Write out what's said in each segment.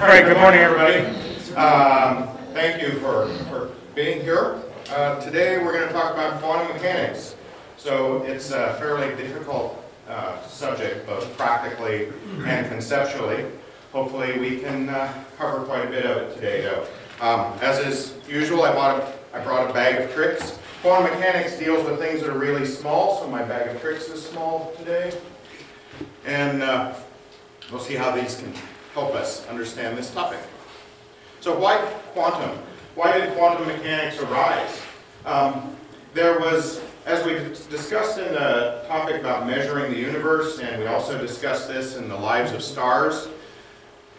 All right, good morning, everybody. Thank you for being here. Today we're going to talk about quantum mechanics. So it's a fairly difficult subject, both practically and conceptually. Hopefully we can cover quite a bit of it today, though. As is usual, I brought a bag of tricks. Quantum mechanics deals with things that are really small, so my bag of tricks is small today. And we'll see how these can help us understand this topic. So why quantum? Why did quantum mechanics arise? There was, as we discussed in the topic about measuring the universe, and we also discussed this in the lives of stars,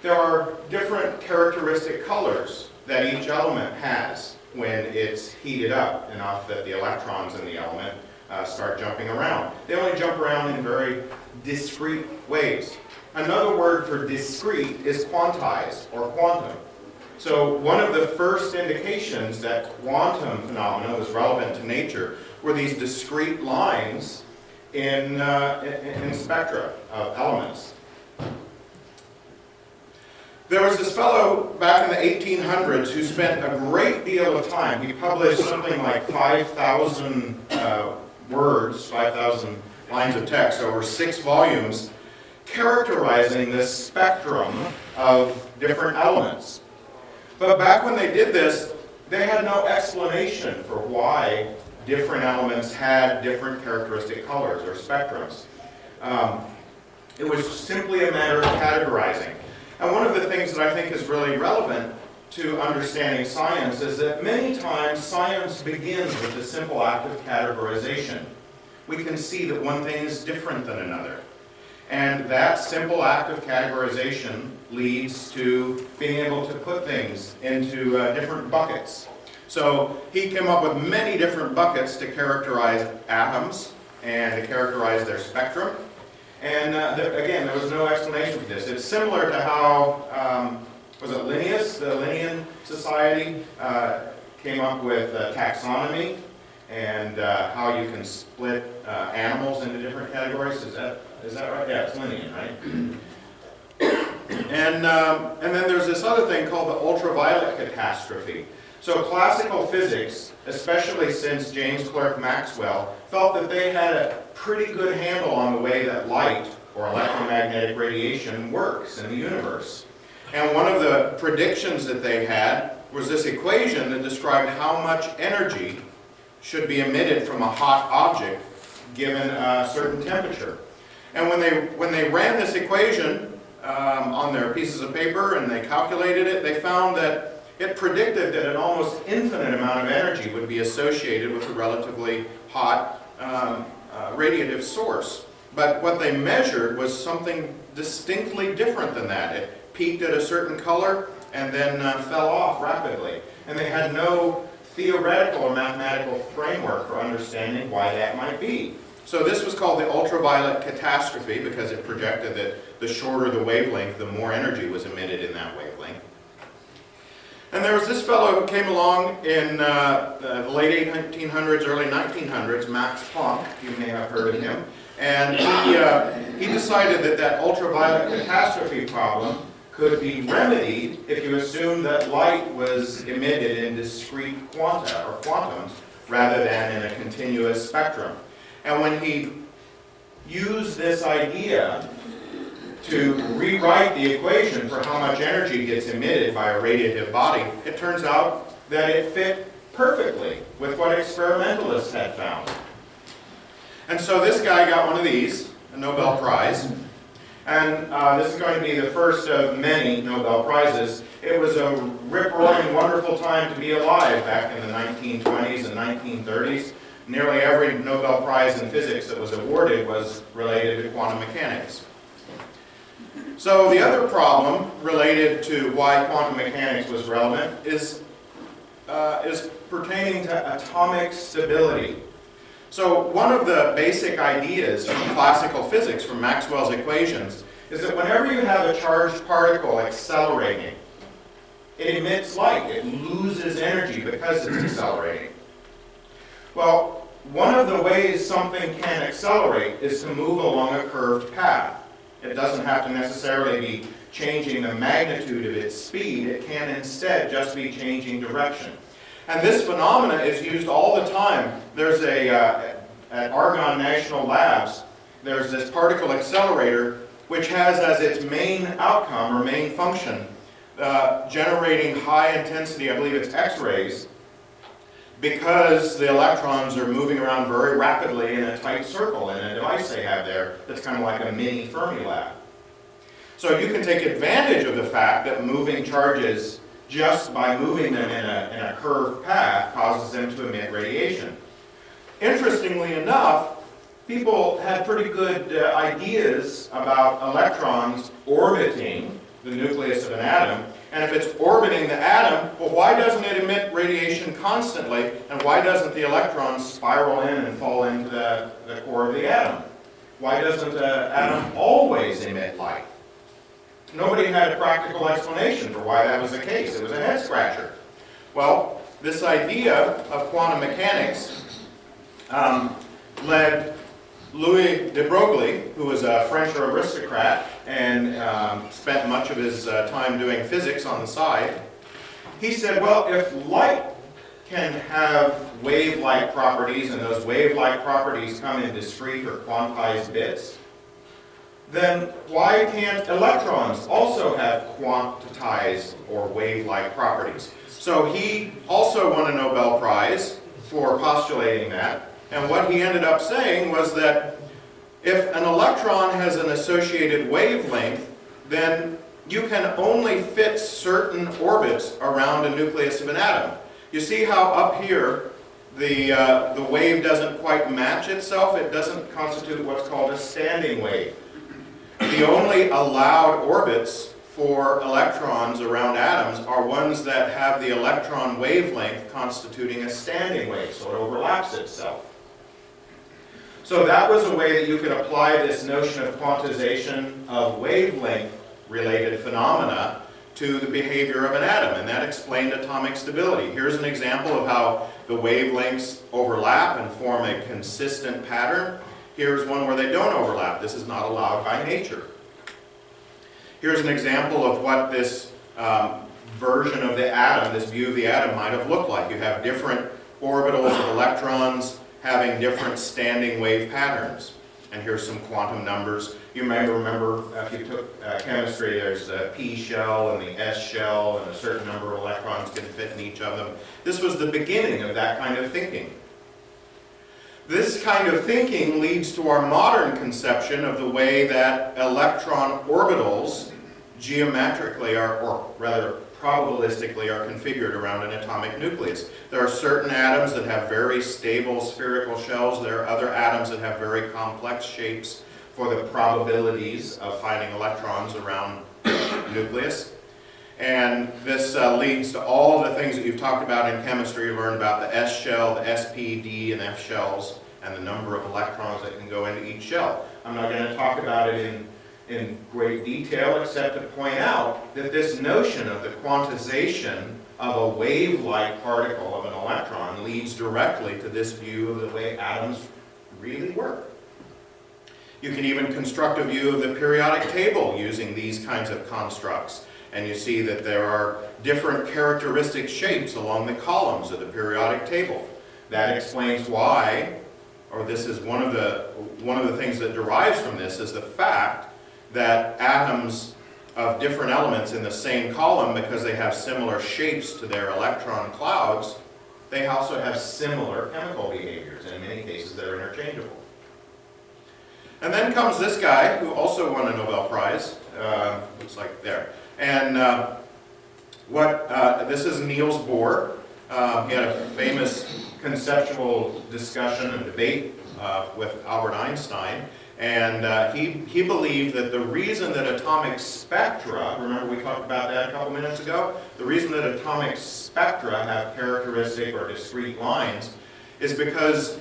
there are different characteristic colors that each element has when it's heated up enough that the electrons in the element start jumping around. They only jump around in very discrete ways. Another word for discrete is quantized, or quantum. So one of the first indications that quantum phenomena was relevant to nature were these discrete lines in spectra of elements. There was this fellow back in the 1800s who spent a great deal of time. He published something like 5,000 words, 5,000 lines of text over 6 volumes, characterizing this spectrum of different elements. But back when they did this, they had no explanation for why different elements had different characteristic colors or spectrums. It was simply a matter of categorizing. And one of the things that I think is really relevant to understanding science is that many times science begins with the simple act of categorization. We can see that one thing is different than another. And that simple act of categorization leads to being able to put things into different buckets. So he came up with many different buckets to characterize atoms and to characterize their spectrum. And again, there was no explanation for this. It's similar to how, was it Linnaeus, the Linnaean Society, came up with taxonomy and how you can split animals into different categories. Is that right? Yeah, it's Linnaean, right? And then there's this other thing called the ultraviolet catastrophe. So classical physics, especially since James Clerk Maxwell, felt that they had a pretty good handle on the way that light or electromagnetic radiation works in the universe. And one of the predictions that they had was this equation that described how much energy should be emitted from a hot object given a certain temperature. And when they ran this equation on their pieces of paper and they calculated it, they found that it predicted that an almost infinite amount of energy would be associated with a relatively hot radiative source. But what they measured was something distinctly different than that. It peaked at a certain color and then fell off rapidly. And they had no theoretical or mathematical framework for understanding why that might be. So this was called the ultraviolet catastrophe because it projected that the shorter the wavelength, the more energy was emitted in that wavelength. And there was this fellow who came along in the late 1800s, early 1900s, Max Planck. You may have heard of him. And he decided that that ultraviolet catastrophe problem could be remedied if you assume that light was emitted in discrete quanta, or quantums, rather than in a continuous spectrum. And when he used this idea to rewrite the equation for how much energy gets emitted by a radiative body, it turns out that it fit perfectly with what experimentalists had found. And so this guy got one of these, a Nobel Prize. And this is going to be the first of many Nobel Prizes. It was a rip-roaring, wonderful time to be alive back in the 1920s and 1930s. Nearly every Nobel Prize in physics that was awarded was related to quantum mechanics. So the other problem related to why quantum mechanics was relevant is pertaining to atomic stability. So one of the basic ideas from classical physics, from Maxwell's equations, is that whenever you have a charged particle accelerating, it emits light. It loses energy because it's accelerating. Well, one of the ways something can accelerate is to move along a curved path. It doesn't have to necessarily be changing the magnitude of its speed, it can instead just be changing direction. And this phenomena is used all the time. There's a, at Argonne National Labs, there's this particle accelerator which has as its main outcome or main function generating high intensity, I believe it's X-rays, because the electrons are moving around very rapidly in a tight circle in a device they have there that's kind of like a mini Fermilab. So you can take advantage of the fact that moving charges just by moving them in a curved path causes them to emit radiation. Interestingly enough, people had pretty good ideas about electrons orbiting the nucleus of an atom. And if it's orbiting the atom, well, why doesn't it emit radiation constantly? And why doesn't the electron spiral in and fall into the core of the atom? Why doesn't the atom always emit light? Nobody had a practical explanation for why that was the case. It was a head-scratcher. Well, this idea of quantum mechanics led Louis de Broglie, who was a French aristocrat and spent much of his time doing physics on the side. He said, well, if light can have wave-like properties, and those wave-like properties come in discrete or quantized bits, then why can't electrons also have quantized or wave-like properties? So he also won a Nobel Prize for postulating that. And what he ended up saying was that if an electron has an associated wavelength, then you can only fit certain orbits around a nucleus of an atom. You see how up here the wave doesn't quite match itself? It doesn't constitute what's called a standing wave. The only allowed orbits for electrons around atoms are ones that have the electron wavelength constituting a standing wave, so it overlaps itself. So that was a way that you could apply this notion of quantization of wavelength-related phenomena to the behavior of an atom, and that explained atomic stability. Here's an example of how the wavelengths overlap and form a consistent pattern. Here's one where they don't overlap. This is not allowed by nature. Here's an example of what this version of the atom, this view of the atom, might have looked like. You have different orbitals of electrons having different standing wave patterns. And here's some quantum numbers. You may remember if you took chemistry, there's the P shell and the S shell, and a certain number of electrons can fit in each of them. This was the beginning of that kind of thinking. This kind of thinking leads to our modern conception of the way that electron orbitals geometrically are, or rather probabilistically are, configured around an atomic nucleus. There are certain atoms that have very stable spherical shells. There are other atoms that have very complex shapes for the probabilities of finding electrons around the nucleus. And this leads to all the things that you've talked about in chemistry. You learned about the S shell, the S, P, D, and F shells, and the number of electrons that can go into each shell. I'm not going to talk about it in great detail, except to point out that this notion of the quantization of a wave-like particle of an electron leads directly to this view of the way atoms really work. You can even construct a view of the periodic table using these kinds of constructs. And you see that there are different characteristic shapes along the columns of the periodic table. That explains why, or this is one of the things that derives from this, is the fact that atoms of different elements in the same column, because they have similar shapes to their electron clouds, they also have similar chemical behaviors, and in many cases they're interchangeable. And then comes this guy, who also won a Nobel Prize, looks like there. And this is Niels Bohr. He had a famous conceptual discussion and debate with Albert Einstein. And he believed that the reason that atomic spectra, remember we talked about that a couple minutes ago? The reason that atomic spectra have characteristic or discrete lines is because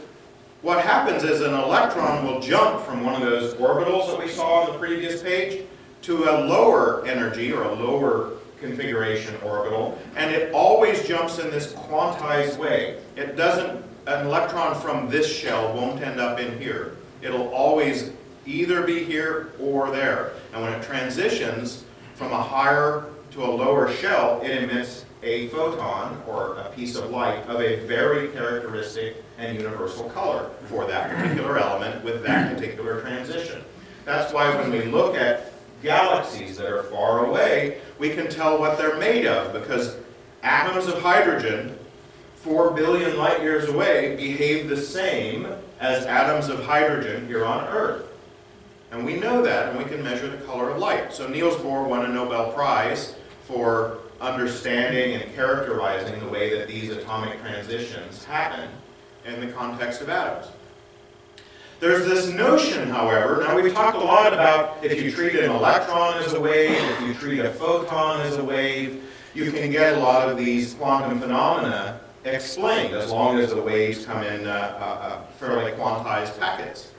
what happens is an electron will jump from one of those orbitals that we saw on the previous page to a lower energy or a lower configuration orbital, and it always jumps in this quantized way. It doesn't, an electron from this shell won't end up in here. It'll always either be here or there. And when it transitions from a higher to a lower shell, it emits a photon, or a piece of light, of a very characteristic and universal color for that particular element with that particular transition. That's why when we look at galaxies that are far away, we can tell what they're made of, because atoms of hydrogen 4 billion light years away behave the same as atoms of hydrogen here on Earth. And we know that, and we can measure the color of light. So Niels Bohr won a Nobel Prize for understanding and characterizing the way that these atomic transitions happen in the context of atoms. There's this notion, however, now we've talked a lot about if you treat an electron as a wave, if you treat a photon as a wave, you can get a lot of these quantum phenomena explained as long as the waves come in fairly quantized packets.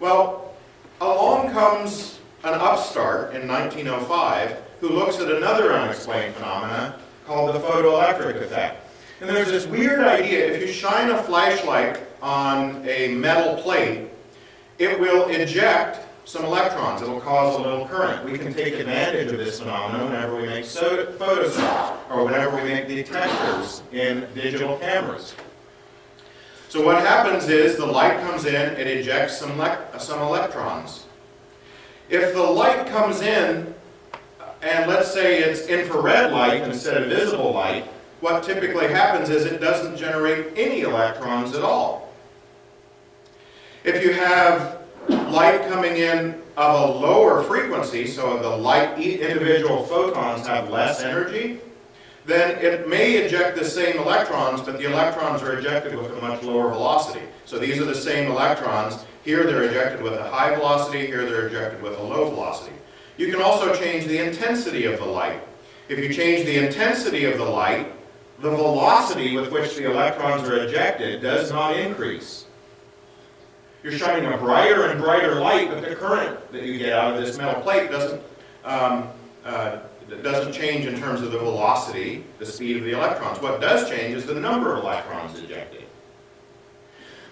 Well, along comes an upstart in 1905 who looks at another unexplained phenomena called the photoelectric effect. And there's this weird idea, if you shine a flashlight on a metal plate, it will eject some electrons. It'll cause a little current. We can take advantage of this phenomenon whenever we make photocells or whenever we make detectors in digital cameras. So what happens is the light comes in, it ejects some electrons. If the light comes in, and let's say it's infrared light instead of visible light, what typically happens is it doesn't generate any electrons at all. If you have light coming in of a lower frequency, so the light individual photons have less energy, then it may eject the same electrons, but the electrons are ejected with a much lower velocity. So these are the same electrons. Here they're ejected with a high velocity, here they're ejected with a low velocity. You can also change the intensity of the light. If you change the intensity of the light, the velocity with which the electrons are ejected does not increase. You're shining a brighter and brighter light, but the current that you get out of this metal plate doesn't change in terms of the velocity, the speed of the electrons. What does change is the number of electrons ejected.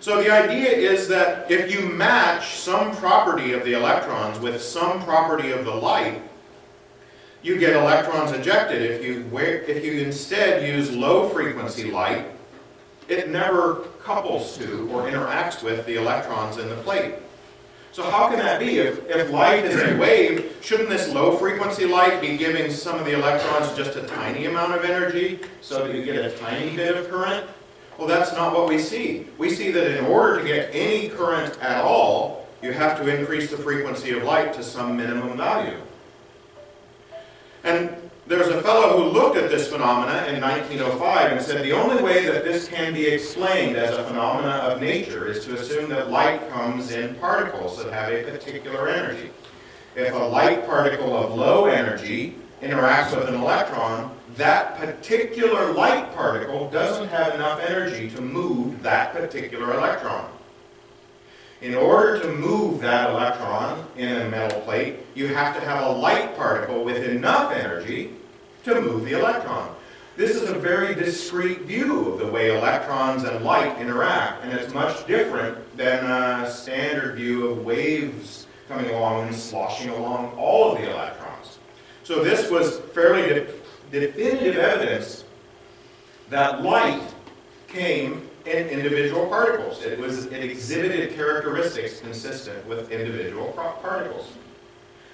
So the idea is that if you match some property of the electrons with some property of the light, you get electrons ejected. If you instead use low-frequency light, it never couples to or interacts with the electrons in the plate. So how can that be? If light is a wave, shouldn't this low-frequency light be giving some of the electrons just a tiny amount of energy so that you get a tiny bit of current? Well, that's not what we see. We see that in order to get any current at all, you have to increase the frequency of light to some minimum value. And there's a fellow who looked at this phenomena in 1905 and said the only way that this can be explained as a phenomena of nature is to assume that light comes in particles that have a particular energy. If a light particle of low energy interacts with an electron, that particular light particle doesn't have enough energy to move that particular electron. In order to move that electron in a metal plate, you have to have a light particle with enough energy to move the electron. This is a very discrete view of the way electrons and light interact, and it's much different than a standard view of waves coming along and sloshing along all of the electrons. So this was fairly definitive evidence that light came in individual particles. It exhibited characteristics consistent with individual particles.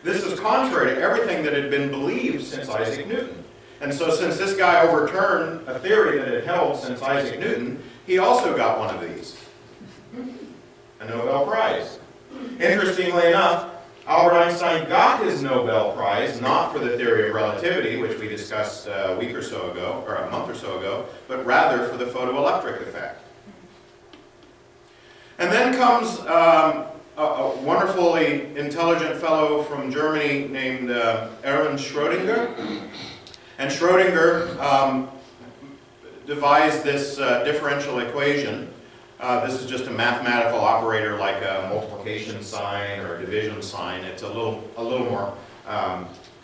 This is contrary to everything that had been believed since Isaac Newton. And so since this guy overturned a theory that had held since Isaac Newton, he also got one of these. A Nobel Prize. Interestingly enough, Albert Einstein got his Nobel Prize, not for the theory of relativity, which we discussed a week or so ago, or a month or so ago, but rather for the photoelectric effect. And then comes a wonderfully intelligent fellow from Germany named Erwin Schrödinger. And Schrödinger devised this differential equation. This is just a mathematical operator like a multiplication sign or a division sign. It's a little more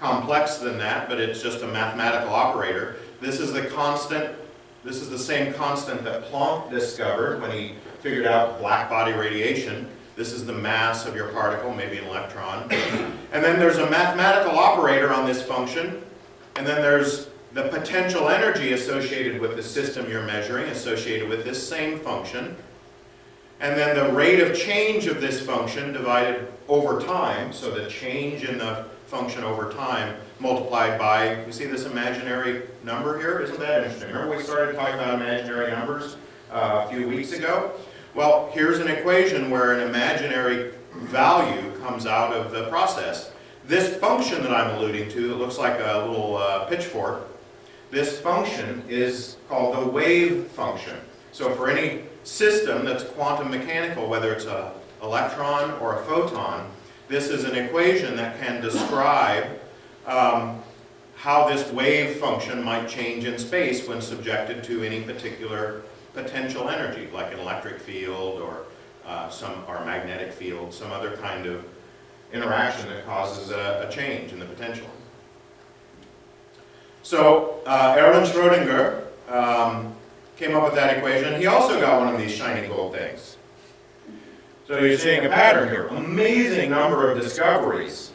complex than that, but it's just a mathematical operator. This is the constant. This is the same constant that Planck discovered when he figured out black body radiation. This is the mass of your particle, maybe an electron. And then there's a mathematical operator on this function. And then there's the potential energy associated with the system you're measuring, associated with this same function. And then the rate of change of this function divided over time, so the change in the function over time multiplied by, you see this imaginary number here? Isn't that interesting? Remember we started talking about imaginary numbers a few weeks ago? Well, here's an equation where an imaginary value comes out of the process. This function that I'm alluding to, that looks like a little pitchfork, this function is called the wave function. So for any system that's quantum mechanical, whether it's an electron or a photon, this is an equation that can describe how this wave function might change in space when subjected to any particular potential energy, like an electric field or magnetic field, some other kind of interaction that causes a change in the potential. So Erwin Schrödinger came up with that equation. He also got one of these shiny gold things. So you're seeing a pattern here. Amazing number of discoveries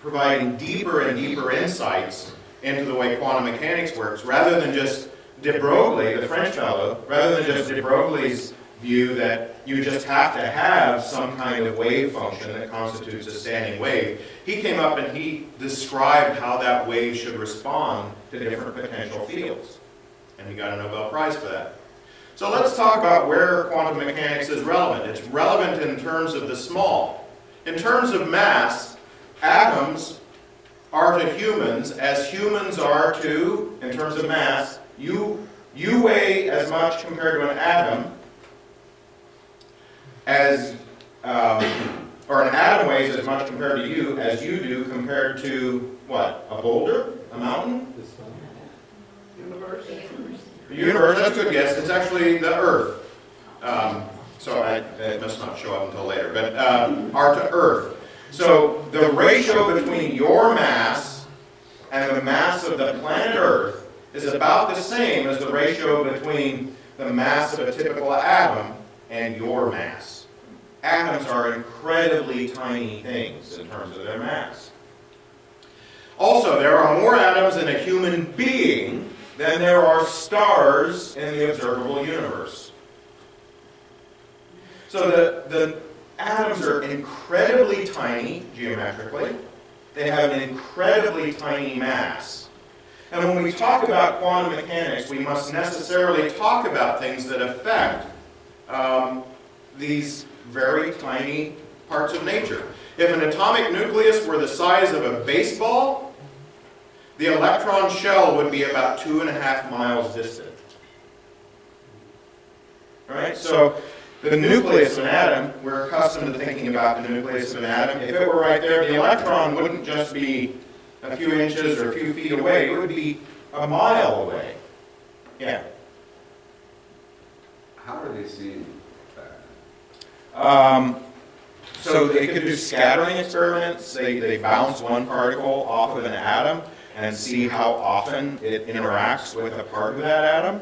providing deeper and deeper insights into the way quantum mechanics works, rather than just de Broglie, the French fellow, rather than just de Broglie's view that you just have to have some kind of wave function that constitutes a standing wave. He came up and he described how that wave should respond to different potential fields. And he got a Nobel Prize for that. So let's talk about where quantum mechanics is relevant. It's relevant in terms of the small. In terms of mass, atoms are to humans as humans are to, in terms of mass, you weigh as much compared to an atom as, or an atom weighs as much compared to you as you do compared to, what, a boulder? A mountain? Universe? The universe, that's a good guess. It's actually the Earth. So it must not show up until later, but are to Earth. So the ratio between your mass and the mass of the planet Earth is about the same as the ratio between the mass of a typical atom and your mass. Atoms are incredibly tiny things in terms of their mass. Also, there are more atoms in a human being than there are stars in the observable universe. So the atoms are incredibly tiny geometrically. They have an incredibly tiny mass. And when we talk about quantum mechanics, we must necessarily talk about things that affect these very tiny parts of nature. If an atomic nucleus were the size of a baseball, the electron shell would be about 2.5 miles distant. Right? So the nucleus of an atom, we're accustomed to thinking about the nucleus of an atom. If it were right there, the electron wouldn't just be a few inches or a few feet away. It would be a mile away. Yeah. How are they seeing that? So they could do scattering experiments. They bounce one particle off of an atom and see how often it interacts with a part of that atom.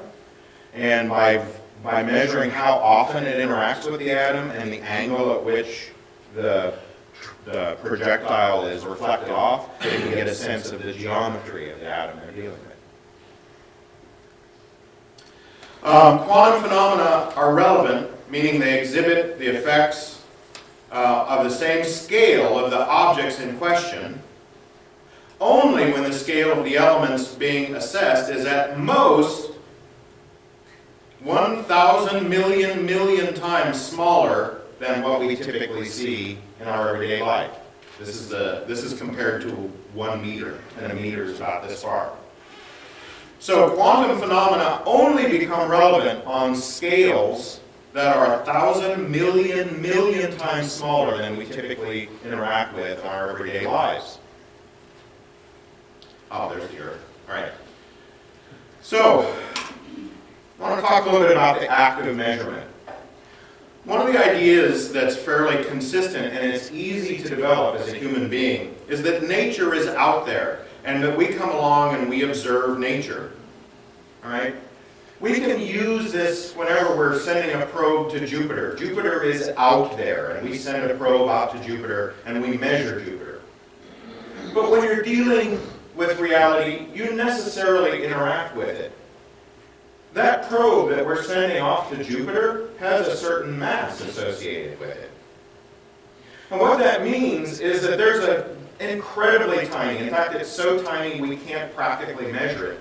And by measuring how often it interacts with the atom and the angle at which the projectile is reflected off, they can get a sense of the geometry of the atom they're dealing with. Quantum phenomena are relevant, meaning they exhibit the effects of the same scale of the objects in question, only when the scale of the elements being assessed is at most 1,000 million million times smaller than what we typically see in our everyday life. This is compared to 1 meter, and a meter is about this far. So quantum phenomena only become relevant on scales that are 1,000 million million times smaller than we typically interact with in our everyday lives. Oh, there's the Earth. All right. So I want to talk a little bit about the act of measurement. One of the ideas that's fairly consistent and it's easy to develop as a human being is that nature is out there. And that we come along and we observe nature, all right? We can use this whenever we're sending a probe to Jupiter. Jupiter is out there, and we send a probe out to Jupiter, and we measure Jupiter. But when you're dealing with reality, you necessarily interact with it. That probe that we're sending off to Jupiter has a certain mass associated with it. And what that means is that there's an incredibly tiny, in fact it's so tiny we can't practically measure it,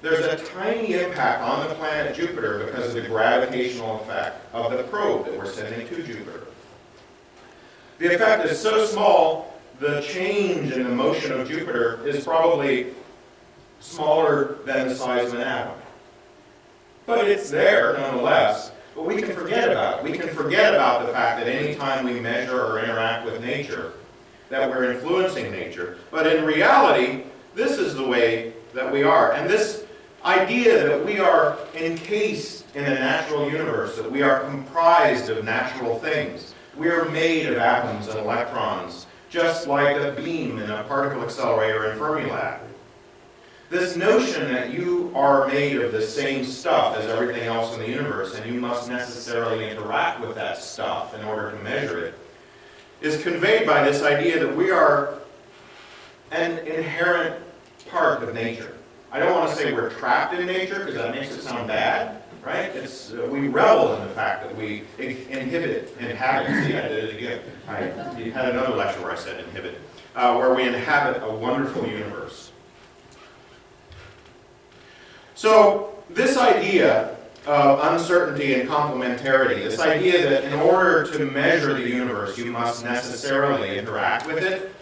there's a tiny impact on the planet Jupiter because of the gravitational effect of the probe that we're sending to Jupiter. The effect is so small, the change in the motion of Jupiter is probably smaller than the size of an atom. But it's there nonetheless, but we can forget about it. We can forget about the fact that any time we measure or interact with nature, that we're influencing nature. But in reality, this is the way that we are. And this idea that we are encased in a natural universe, that we are comprised of natural things, we are made of atoms and electrons, just like a beam in a particle accelerator in Fermilab. This notion that you are made of the same stuff as everything else in the universe, and you must necessarily interact with that stuff in order to measure it, is conveyed by this idea that we are an inherent part of nature. I don't want to say we're trapped in nature, because that makes it sound bad, right? It's, we revel in the fact that we inhabit. See, I did it again. I had another lecture where I said inhibit, where we inhabit a wonderful universe. So this idea of uncertainty and complementarity, this idea that in order to measure the universe you must necessarily interact with it,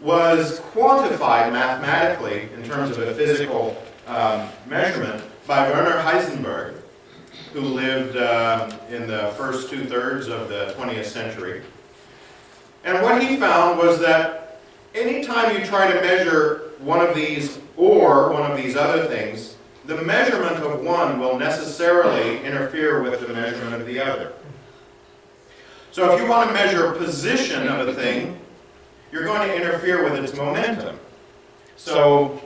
was quantified mathematically in terms of a physical measurement by Werner Heisenberg, who lived in the first two-thirds of the 20th century. And what he found was that any time you try to measure one of these or one of these other things, the measurement of one will necessarily interfere with the measurement of the other. So if you want to measure position of a thing, you're going to interfere with its momentum. So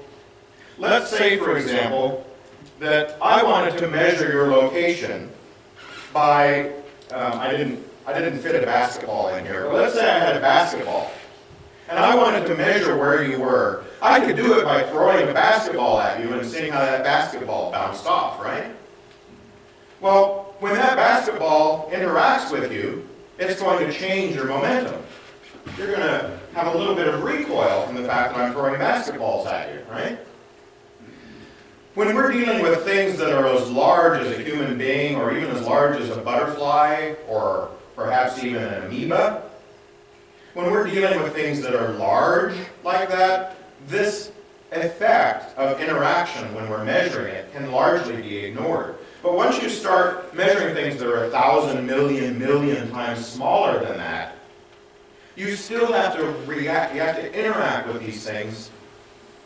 let's say, for example, that I wanted to measure your location by, I didn't fit a basketball in here, but let's say I had a basketball, and I wanted to measure where you were. I could do it by throwing a basketball at you and seeing how that basketball bounced off, right? Well, when that basketball interacts with you, it's going to change your momentum. You're going to have a little bit of recoil from the fact that I'm throwing basketballs at you, right? When we're dealing with things that are as large as a human being, or even as large as a butterfly, or perhaps even an amoeba, when we're dealing with things that are large like that, this effect of interaction when we're measuring it can largely be ignored. But once you start measuring things that are 1,000 million times smaller than that, you still have to react, you have to interact with these things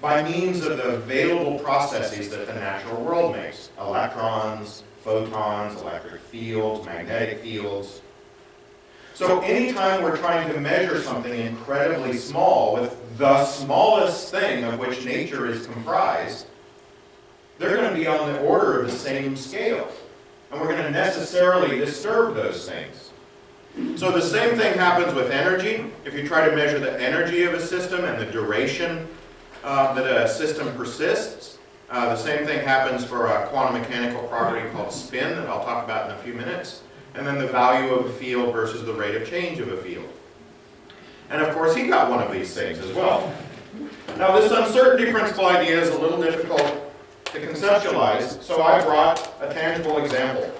by means of the available processes that the natural world makes. Electrons, photons, electric fields, magnetic fields. So anytime we're trying to measure something incredibly small with the smallest thing of which nature is comprised, they're going to be on the order of the same scale. And we're going to necessarily disturb those things. So the same thing happens with energy. If you try to measure the energy of a system and the duration that a system persists, the same thing happens for a quantum mechanical property called spin that I'll talk about in a few minutes, and then the value of a field versus the rate of change of a field. And of course he got one of these things as well. Now this uncertainty principle idea is a little difficult to conceptualize, so I brought a tangible example.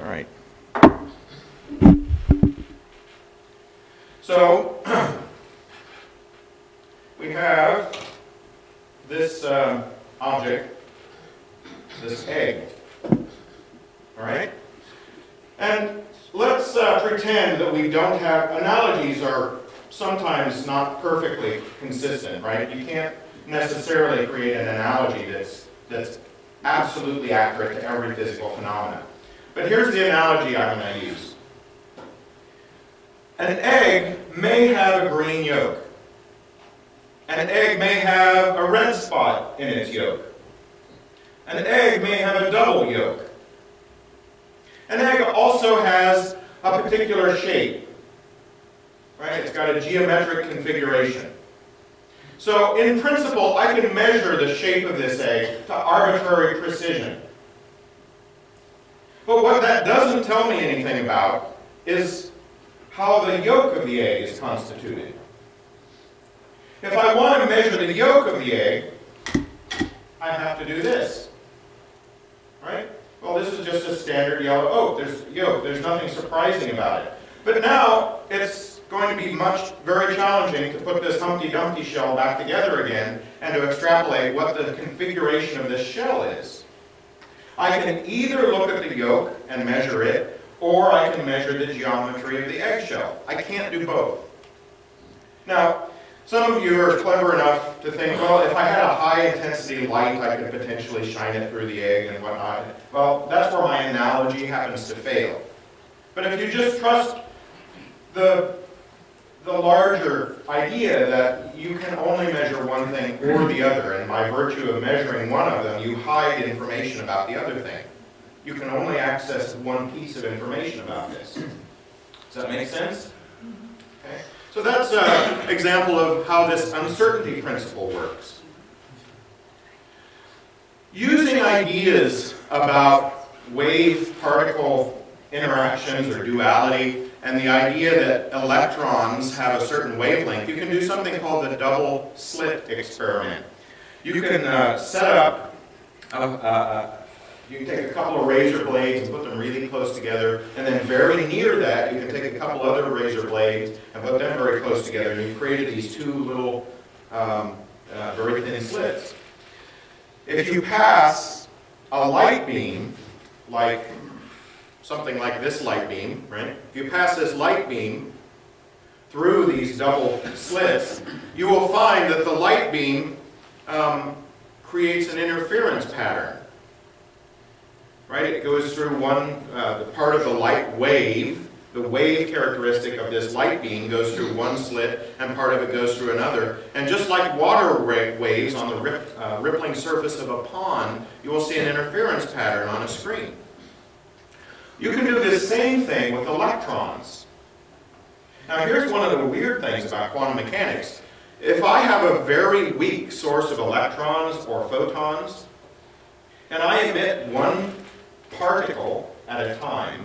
All right. So we have this object, this egg. All right. And let's pretend that we don't have analogies are sometimes not perfectly consistent, right? You can't necessarily create an analogy that's absolutely accurate to every physical phenomenon. But here's the analogy I'm going to use. An egg may have a green yolk. An egg may have a red spot in its yolk. An egg may have a double yolk. An egg also has a particular shape, right? It's got a geometric configuration. So in principle, I can measure the shape of this egg to arbitrary precision. But what that doesn't tell me anything about is how the yolk of the egg is constituted. If I want to measure the yolk of the egg, I have to do this, right? Well, this is just a standard yellow oat. There's yolk. There's nothing surprising about it. But now it's going to be very challenging to put this Humpty Dumpty shell back together again and to extrapolate what the configuration of this shell is. I can either look at the yolk and measure it, or I can measure the geometry of the eggshell. I can't do both. Now, some of you are clever enough to think, well, if I had a high-intensity light, I could potentially shine it through the egg and whatnot. Well, that's where my analogy happens to fail. But if you just trust the larger idea that you can only measure one thing or the other, and by virtue of measuring one of them, you hide information about the other thing. You can only access one piece of information about this. Does that make sense? Okay. So that's an example of how this uncertainty principle works. Using ideas about wave-particle interactions or duality and the idea that electrons have a certain wavelength, you can do something called the double-slit experiment. You can you can take a couple of razor blades and put them really close together, and then very near that, you can take a couple other razor blades and put them very close together, and you've created these two little very thin slits. If you pass a light beam, like something like this light beam, right? If you pass this light beam through these double slits, you will find that the light beam creates an interference pattern. Right? It goes through one the part of the light wave. The wave characteristic of this light beam goes through one slit, and part of it goes through another. And just like water waves on the rippling surface of a pond, you will see an interference pattern on a screen. You can do this same thing with electrons. Now, here's one of the weird things about quantum mechanics. If I have a very weak source of electrons or photons, and I emit one particle at a time,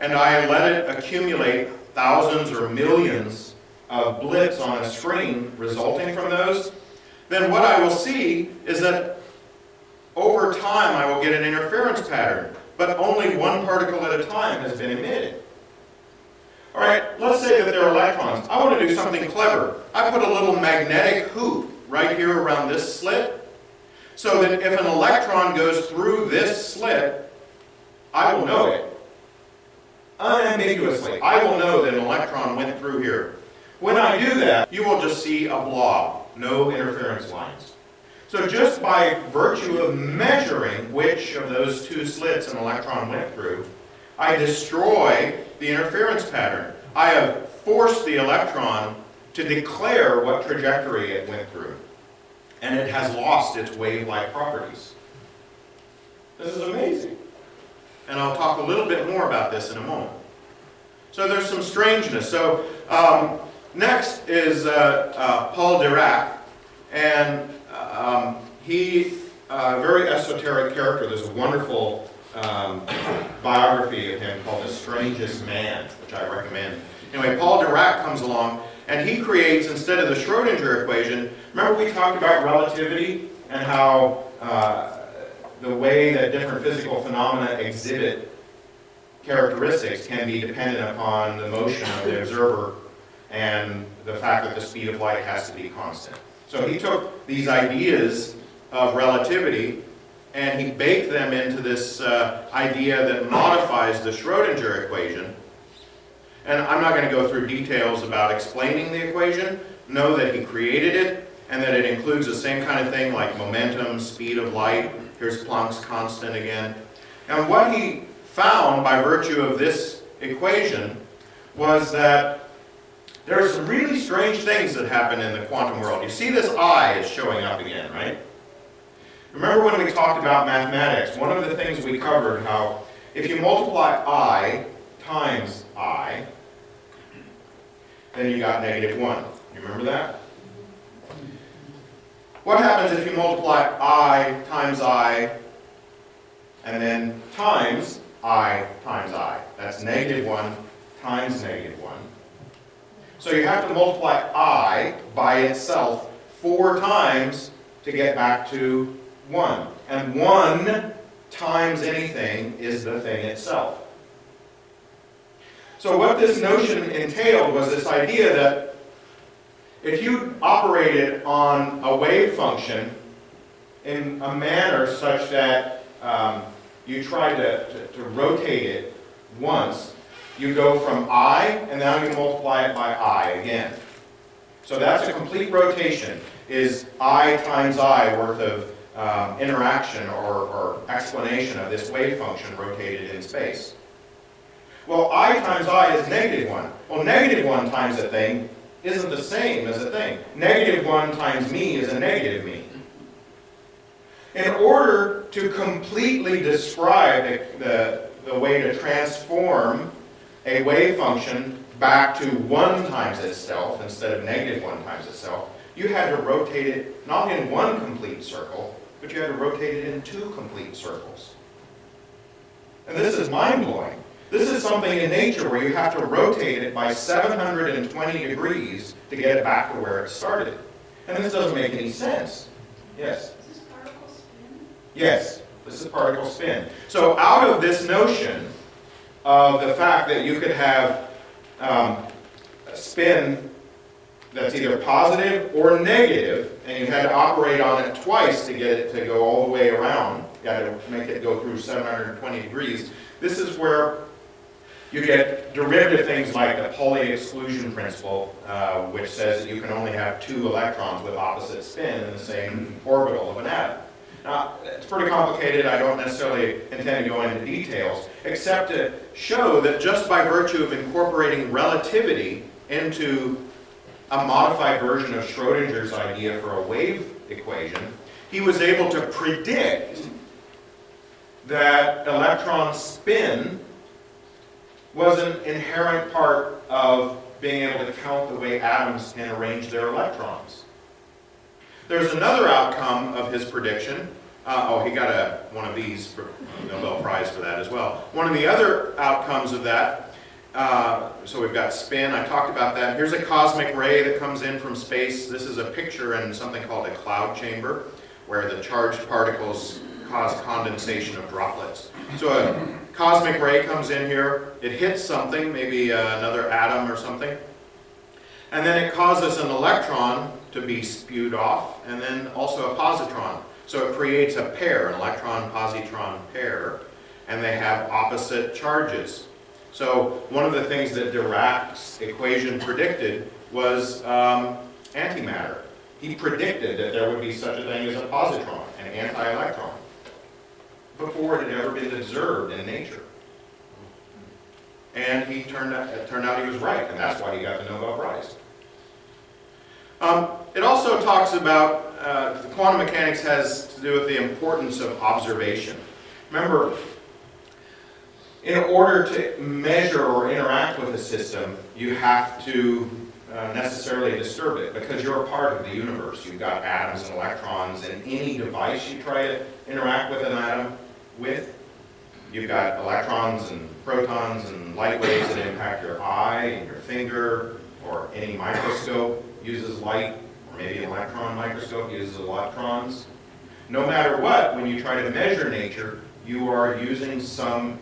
and I let it accumulate thousands or millions of blips on a screen resulting from those, then what I will see is that over time I will get an interference pattern, but only one particle at a time has been emitted. All right, let's say that they're electrons. I want to do something clever. I put a little magnetic hoop right here around this slit, so that if an electron goes through this slit, I will know it. Unambiguously, I will know that an electron went through here. When I do that, you will just see a blob, no interference lines. So just by virtue of measuring which of those two slits an electron went through, I destroy the interference pattern. I have forced the electron to declare what trajectory it went through, and it has lost its wave-like properties. This is amazing. And I'll talk a little bit more about this in a moment. So there's some strangeness. So next is Paul Dirac. And he, a very esoteric character. There's a wonderful biography of him called The Strangest Man, which I recommend. Anyway, Paul Dirac comes along, and he creates, instead of the Schrödinger equation, remember we talked about relativity and how the way that different physical phenomena exhibit characteristics can be dependent upon the motion of the observer and the fact that the speed of light has to be constant. So he took these ideas of relativity and he baked them into this idea that modifies the Schrödinger equation. And I'm not going to go through details about explaining the equation. Know that he created it, and that it includes the same kind of thing like momentum, speed of light. Here's Planck's constant again. And what he found by virtue of this equation was that There are some really strange things that happen in the quantum world. You see this I is showing up again, right? Remember when we talked about mathematics, one of the things we covered how if you multiply I times I, then you got -1. You remember that? What happens if you multiply I and then times I times I? That's -1 times -1. So you have to multiply I by itself 4 times to get back to 1. And 1 times anything is the thing itself. So what this notion entailed was this idea that if you operated on a wave function in a manner such that you tried to rotate it once, you go from I, and now you multiply it by I again. So that's a complete rotation, is I times I worth of interaction or explanation of this wave function rotated in space. Well, I times I is -1. Well, -1 times a thing isn't the same as a thing. -1 times me is a negative me. In order to completely describe the way to transform a wave function back to 1 times itself instead of -1 times itself, you had to rotate it not in one complete circle, but you had to rotate it in 2 complete circles. And this is mind-blowing. This is something in nature where you have to rotate it by 720 degrees to get it back to where it started. And this doesn't make any sense. Yes? Is this particle spin? Yes, this is particle spin. So out of this notion of the fact that you could have a spin that's either positive or negative, and you had to operate on it twice to get it to go all the way around, you had to make it go through 720 degrees, this is where you get derivative things like the Pauli exclusion principle, which says that you can only have 2 electrons with opposite spin in the same orbital of an atom. Now, it's pretty complicated. I don't necessarily intend to go into details, except to show that just by virtue of incorporating relativity into a modified version of Schrödinger's idea for a wave equation, he was able to predict that electron spin was an inherent part of being able to count the way atoms can arrange their electrons. There's another outcome of his prediction. He got one of these Nobel Prize for that as well. One of the other outcomes of that, so we've got spin, I talked about that. Here's a cosmic ray that comes in from space. This is a picture in something called a cloud chamber, where the charged particles cause condensation of droplets. So a cosmic ray comes in here, it hits something, maybe another atom or something, and then it causes an electron to be spewed off, and then also a positron. So it creates a pair, an electron-positron pair, and they have opposite charges. So one of the things that Dirac's equation predicted was antimatter. He predicted that there would be such a thing as a positron, an anti-electron, before it had ever been observed in nature. And he turned out he was right, and that's why he got the Nobel Prize. It also talks about, the quantum mechanics has to do with the importance of observation. Remember, in order to measure or interact with a system, you have to necessarily disturb it, because you're a part of the universe. You've got atoms and electrons, and any device you try to interact with an atom with, you've got electrons and protons and light waves that impact your eye and your finger, or any microscope uses light, or maybe an electron microscope uses electrons. No matter what, when you try to measure nature, you are using some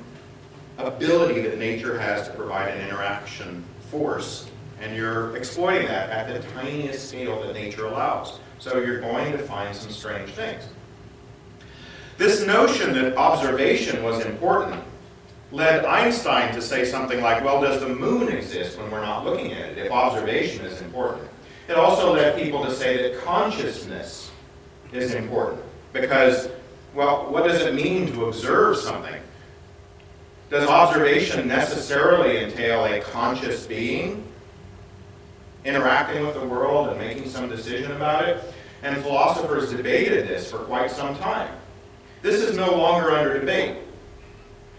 ability that nature has to provide an interaction force, and you're exploiting that at the tiniest scale that nature allows. So you're going to find some strange things. This notion that observation was important led Einstein to say something like, well, does the moon exist when we're not looking at it, if observation is important? It also led people to say that consciousness is important because, well, what does it mean to observe something? Does observation necessarily entail a conscious being? interacting with the world and making some decision about it. And philosophers debated this for quite some time. This is no longer under debate.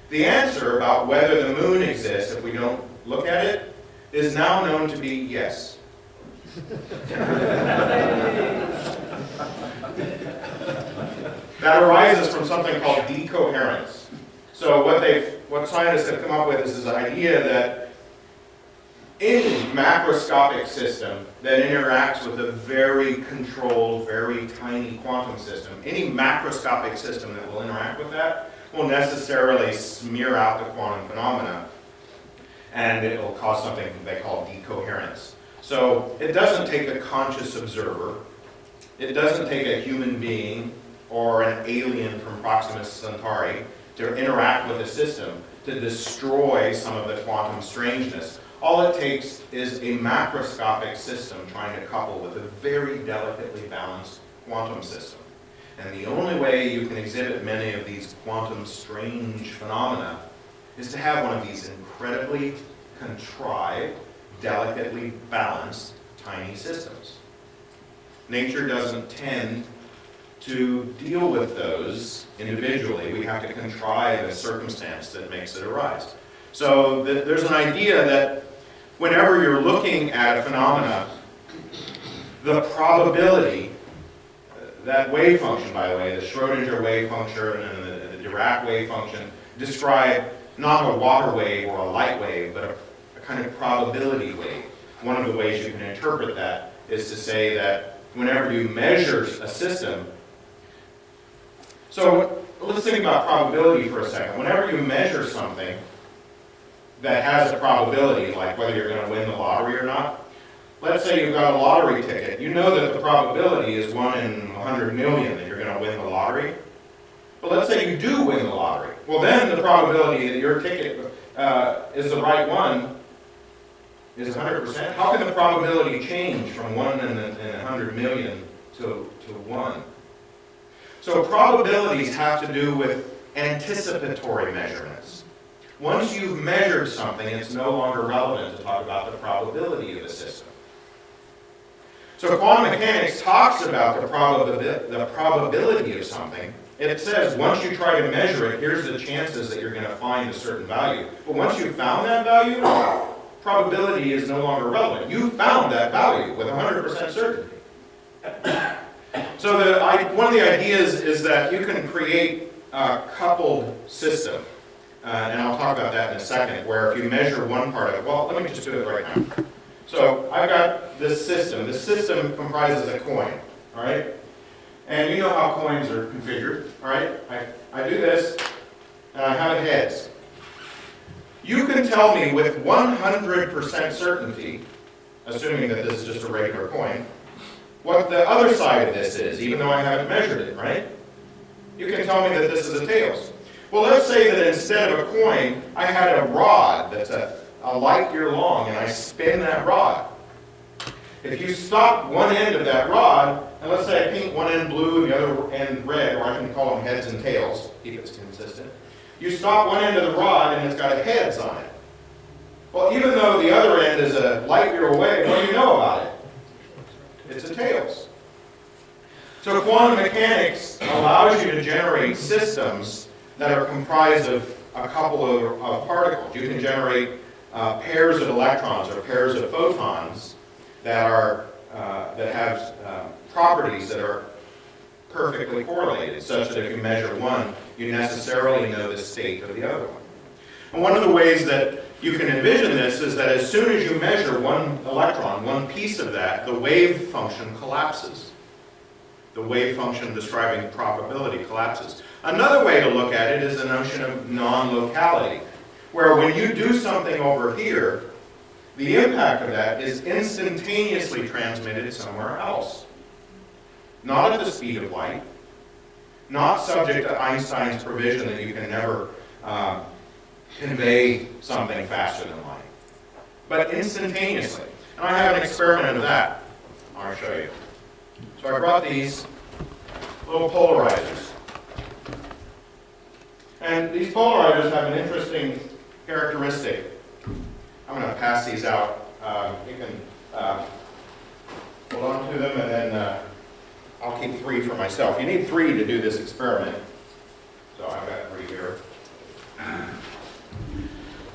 The answer about whether the moon exists, if we don't look at it, is now known to be yes. That arises from something called decoherence. So what scientists have come up with is this idea that any macroscopic system that interacts with a very controlled, very tiny quantum system, any macroscopic system that will interact with that will necessarily smear out the quantum phenomena, and it will cause something they call decoherence. So it doesn't take a conscious observer, it doesn't take a human being or an alien from Proxima Centauri to interact with a system to destroy some of the quantum strangeness. All it takes is a macroscopic system trying to couple with a very delicately balanced quantum system. And the only way you can exhibit many of these quantum strange phenomena is to have one of these incredibly contrived, delicately balanced, tiny systems. Nature doesn't tend to deal with those individually. We have to contrive a circumstance that makes it arise. So there's an idea that whenever you're looking at a phenomena, the probability, that wave function, by the way, the Schrödinger wave function and the Dirac wave function describe not a water wave or a light wave, but a kind of probability wave. One of the ways you can interpret that is to say that whenever you measure a system, so let's think about probability for a second. Whenever you measure something that has a probability, like whether you're going to win the lottery or not, let's say you've got a lottery ticket. You know that the probability is 1 in 100 million that you're going to win the lottery. But let's say you do win the lottery. Well, then the probability that your ticket is the right one is 100%. How can the probability change from 1 in 100 million to 1? So probabilities have to do with anticipatory measurements. Once you've measured something, it's no longer relevant to talk about the probability of a system. So quantum mechanics talks about the probability of something. It says once you try to measure it, here's the chances that you're going to find a certain value. But once you've found that value, probability is no longer relevant. You found that value with 100% certainty. So one of the ideas is that you can create a coupled system, and I'll talk about that in a second, where if you measure one part of it, well, let me just do it right now. So I've got this system. This system comprises a coin, all right? And you know how coins are configured, all right? I do this, and I have it heads. You can tell me with 100% certainty, assuming that this is just a regular coin, what the other side of this is, even though I haven't measured it, right? You can tell me that this is a tails. Well, let's say that instead of a coin, I had a rod that's a light year long, and I spin that rod. If you stop one end of that rod, and let's say I paint one end blue and the other end red, or I can call them heads and tails, keep it consistent. You stop one end of the rod, and it's got a heads on it. Well, even though the other end is a light year away, what do you know about it? It's a tails. So quantum mechanics allows you to generate systems that are comprised of a couple of particles. You can generate pairs of electrons or pairs of photons that are that have properties that are perfectly correlated, such that if you measure one, you necessarily know the state of the other one. And one of the ways that you can envision this is that as soon as you measure one electron, one piece of that, the wave function collapses. The wave function describing probability collapses. Another way to look at it is the notion of non-locality, where when you do something over here, the impact of that is instantaneously transmitted somewhere else. Not at the speed of light, not subject to Einstein's provision that you can never convey something faster than light, but instantaneously. And I have an experiment of that I'll show you. So I brought these little polarizers. And these polarizers have an interesting characteristic. I'm going to pass these out. You can hold on to them, and then I'll keep three for myself. You need three to do this experiment. So I've got three here.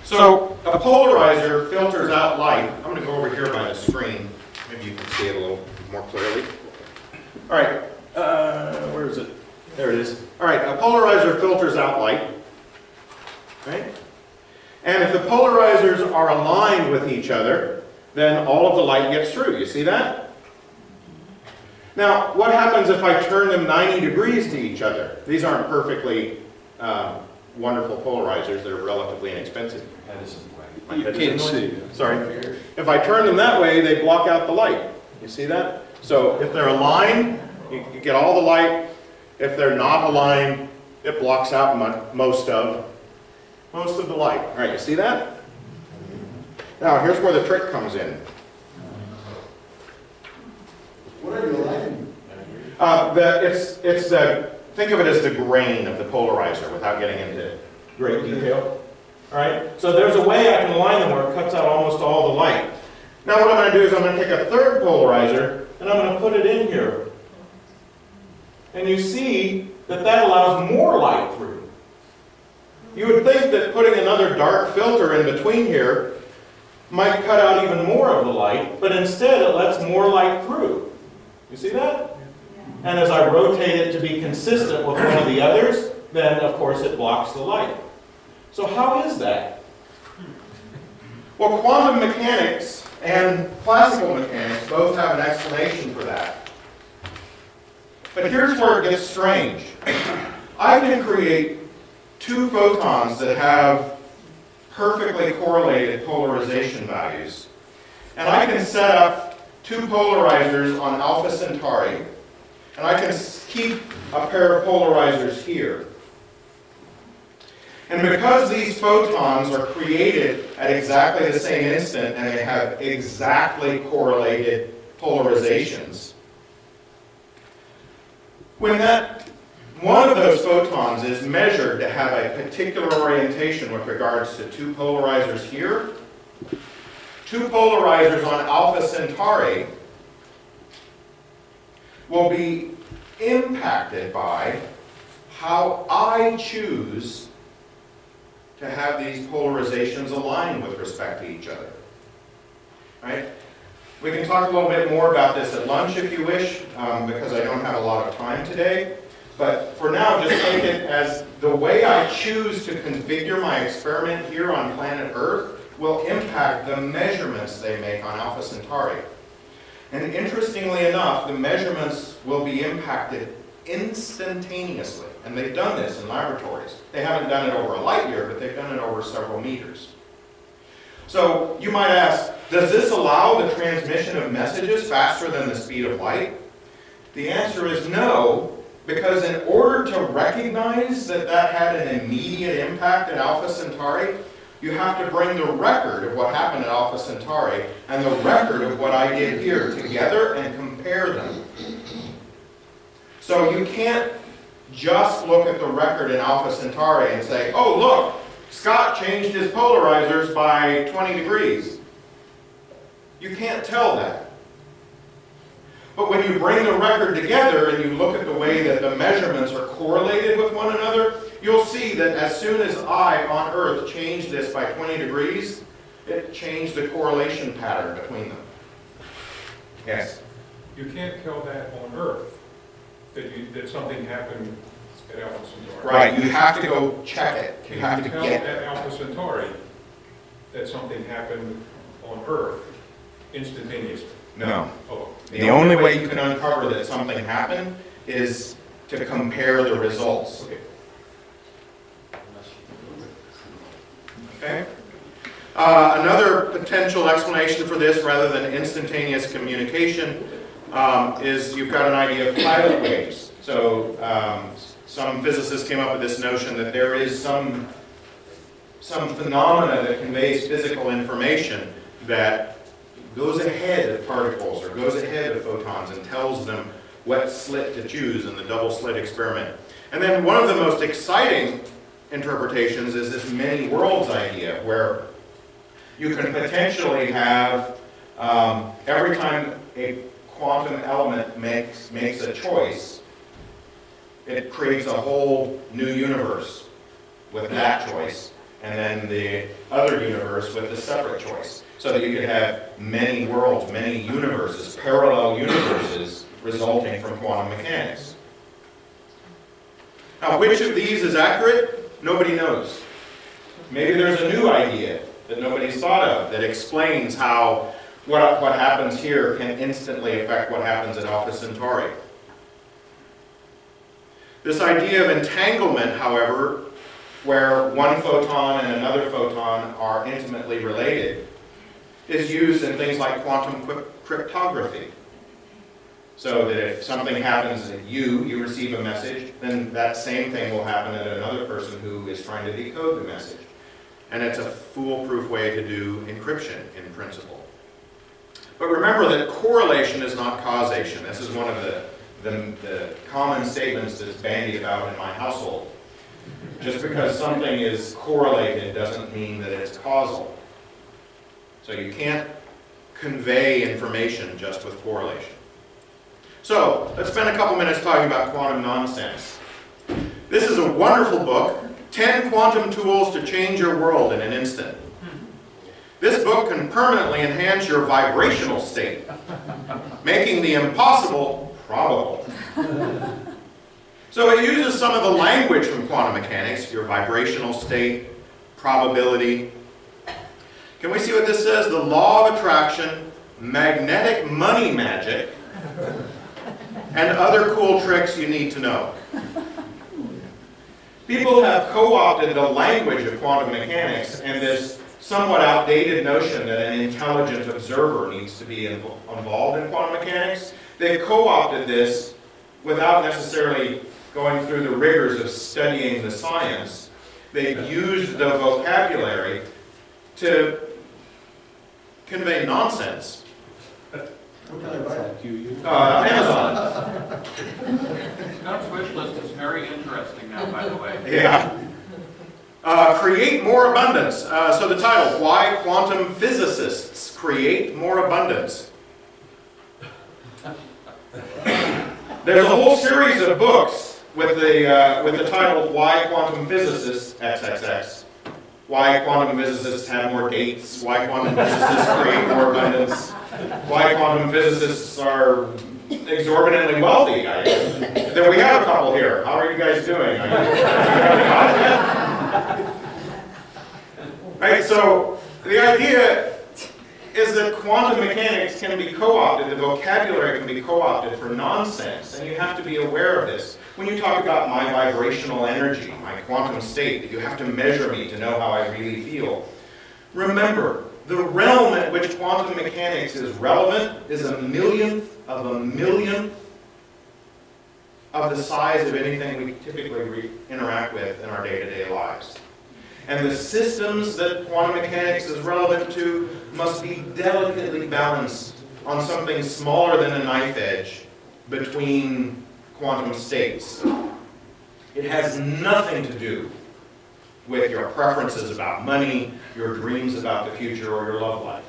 So a polarizer filters out light. I'm going to go over here by the screen. Maybe you can see it a little more clearly. All right. Where is it? There it is. All right. A polarizer filters out light. Right? And if the polarizers are aligned with each other, then all of the light gets through. You see that? Now, what happens if I turn them 90 degrees to each other? These aren't perfectly wonderful polarizers. They're relatively inexpensive. Edison way. You can't see. Sorry. If I turn them that way, they block out the light. You see that? So if they're aligned, you get all the light. If they're not aligned, it blocks out most of the light. All right, you see that? Now, here's where the trick comes in. What are you lighting? Think of it as the grain of the polarizer without getting into great detail. All right, so there's a way I can align them where it cuts out almost all the light. Now what I'm going to do is I'm going to take a third polarizer and I'm going to put it in here. And you see that that allows more light through. You would think that putting another dark filter in between here might cut out even more of the light, but instead it lets more light through. You see that? And as I rotate it to be consistent with one of the others, then of course it blocks the light. So how is that? Well, quantum mechanics and classical mechanics both have an explanation for that. But here's where it gets strange. I can create two photons that have perfectly correlated polarization values. And I can set up two polarizers on Alpha Centauri. And I can keep a pair of polarizers here. And because these photons are created at exactly the same instant and they have exactly correlated polarizations, when that one of those photons is measured to have a particular orientation with regards to two polarizers here, two polarizers on Alpha Centauri will be impacted by how I choose to have these polarizations aligned with respect to each other. Right? We can talk a little bit more about this at lunch if you wish, because I don't have a lot of time today. But for now, just take it as the way I choose to configure my experiment here on planet Earth will impact the measurements they make on Alpha Centauri. And interestingly enough, the measurements will be impacted instantaneously. And they've done this in laboratories. They haven't done it over a light year, but they've done it over several meters. So you might ask, does this allow the transmission of messages faster than the speed of light? The answer is no. Because in order to recognize that that had an immediate impact at Alpha Centauri, you have to bring the record of what happened at Alpha Centauri and the record of what I did here together and compare them. So you can't just look at the record in Alpha Centauri and say, oh look, Scott changed his polarizers by 20 degrees. You can't tell that. But when you bring the record together and you look at the way that the measurements are correlated with one another, you'll see that as soon as I on Earth changed this by 20 degrees, it changed the correlation pattern between them. Yes? You can't tell that on Earth, that something happened at Alpha Centauri. Right, you have to go check it. You have to tell at Alpha Centauri that something happened on Earth instantaneously. No. Oh. The only way you can uncover that something happened is to compare the results. Okay. Another potential explanation for this, rather than instantaneous communication, is you've got an idea of pilot waves. So some physicists came up with this notion that there is some phenomena that conveys physical information that goes ahead of particles or goes ahead of photons and tells them what slit to choose in the double slit experiment. And then one of the most exciting interpretations is this many worlds idea, where you can potentially have Every time a quantum element makes a choice, it creates a whole new universe with that choice, and then the other universe with a separate choice. So that you could have many worlds, many universes, parallel universes resulting from quantum mechanics. Now, which of these is accurate? Nobody knows. Maybe there's a new idea that nobody's thought of that explains how what happens here can instantly affect what happens at Alpha Centauri. This idea of entanglement, however, where one photon and another photon are intimately related, is used in things like quantum cryptography. So that if something happens to you, you receive a message, then that same thing will happen to another person who is trying to decode the message. And it's a foolproof way to do encryption, in principle. But remember that correlation is not causation. This is one of the common statements that's bandied about in my household. Just because something is correlated doesn't mean that it's causal. So you can't convey information just with correlation. So let's spend a couple minutes talking about quantum nonsense. This is a wonderful book, 10 Quantum Tools to Change Your World in an Instant. This book can permanently enhance your vibrational state, making the impossible probable. So it uses some of the language from quantum mechanics, your vibrational state, probability. Can we see what this says? The law of attraction, magnetic money magic, and other cool tricks you need to know. People have co-opted the language of quantum mechanics and this somewhat outdated notion that an intelligent observer needs to be involved in quantum mechanics. They've co-opted this without necessarily going through the rigors of studying the science. They've used the vocabulary to convey nonsense. Where can I buy it? Amazon. Scott's wish list is very interesting now, by the way. Yeah. Create more abundance. So the title, Why Quantum Physicists Create More Abundance. There's a whole series of books with the title, Why Quantum Physicists, XXX. Why Quantum Physicists Have More Dates, Why Quantum Physicists Create More Abundance, Why Quantum Physicists Are Exorbitantly Wealthy. Then we have a couple here. How are you guys doing? Right, so the idea is that quantum mechanics can be co-opted, the vocabulary can be co-opted for nonsense, and you have to be aware of this. When you talk about my vibrational energy, my quantum state, that you have to measure me to know how I really feel, remember, the realm at which quantum mechanics is relevant is a millionth of the size of anything we typically interact with in our day-to-day lives. And the systems that quantum mechanics is relevant to must be delicately balanced on something smaller than a knife edge between quantum states. It has nothing to do with your preferences about money, your dreams about the future, or your love life.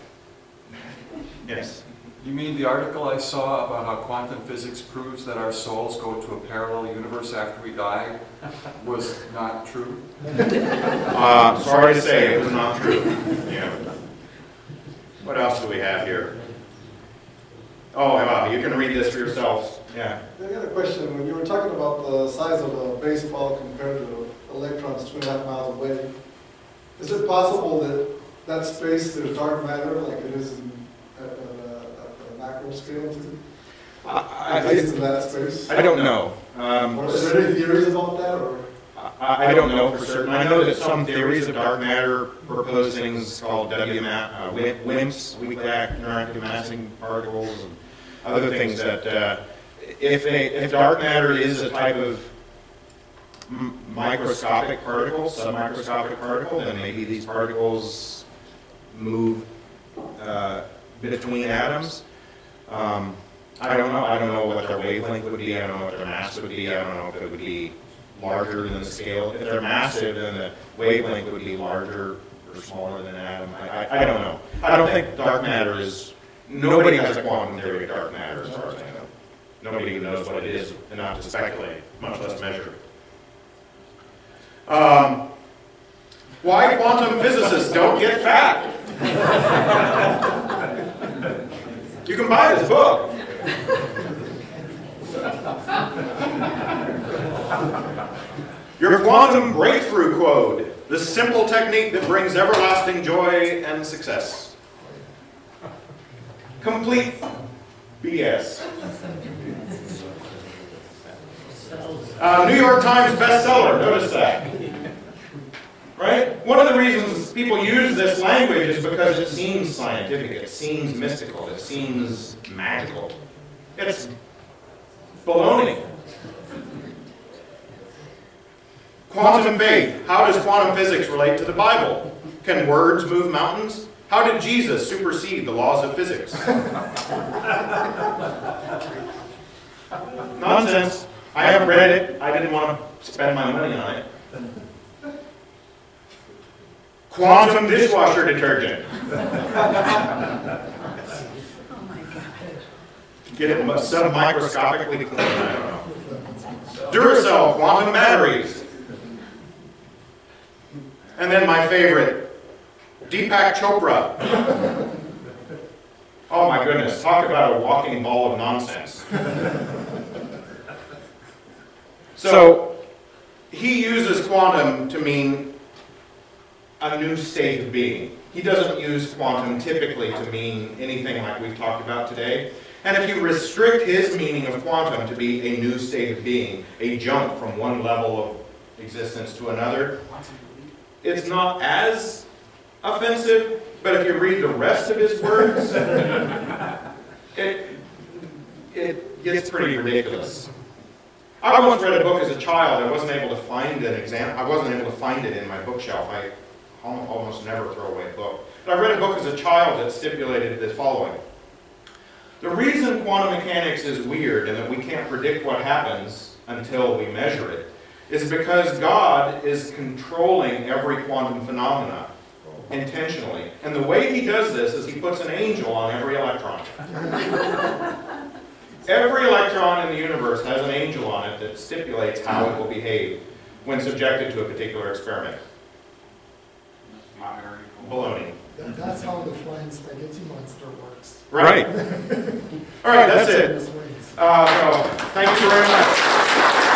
Yes? You mean the article I saw about how quantum physics proves that our souls go to a parallel universe after we die was not true? Sorry to say, it was not true. Yeah. What else do we have here? Oh, wow, you can read this for yourselves. Yeah. I got a question. When you were talking about the size of a baseball compared to electrons 2.5 miles away, is it possible that that space there's dark matter like it is in scale too? I don't know. Or is there any theories about that? Or? I don't know for certain. I know that some theories of dark matter propose things called WIMPs, weak massing particles, and other things that if dark matter is a type of microscopic particle, submicroscopic particle, then maybe these particles move between atoms. I don't know. I don't know what their wavelength would be. I don't know what their mass would be. I don't know if it would be larger than the scale. If they're massive, then the wavelength would be larger or smaller than an atom. I don't know. I don't think dark matter is Nobody has a quantum theory of dark matter, as far as I know. Nobody even knows what it is enough to speculate, much less measure. Why quantum physicists don't get fat? You can buy this book. Your quantum breakthrough code, the simple technique that brings everlasting joy and success. Complete BS. New York Times bestseller, notice that. Right? One of the reasons people use this language is because it seems scientific, it seems mystical, it seems magical. It's baloney. Quantum faith. How does quantum physics relate to the Bible? Can words move mountains? How did Jesus supersede the laws of physics? Nonsense. I haven't read it. I didn't want to spend my money on it. Quantum dishwasher detergent. Oh my God. Get it sub-microscopically clean, I don't know. Duracell quantum batteries. And then my favorite, Deepak Chopra. Oh my goodness, talk about a walking ball of nonsense. So, he uses quantum to mean a new state of being. He doesn't use quantum typically to mean anything like we've talked about today. And if you restrict his meaning of quantum to be a new state of being, a jump from one level of existence to another, it's not as offensive, but if you read the rest of his words, it gets pretty ridiculous. I once read a book as a child. I wasn't able to find an example. I wasn't able to find it in my bookshelf. I almost never throw away a book. But I read a book as a child that stipulated the following. The reason quantum mechanics is weird and that we can't predict what happens until we measure it is because God is controlling every quantum phenomena intentionally. And the way he does this is he puts an angel on every electron. Every electron in the universe has an angel on it that stipulates how it will behave when subjected to a particular experiment. Baloney. That's how the flying spaghetti monster works. Right. All right, that's it. So, thank you very much.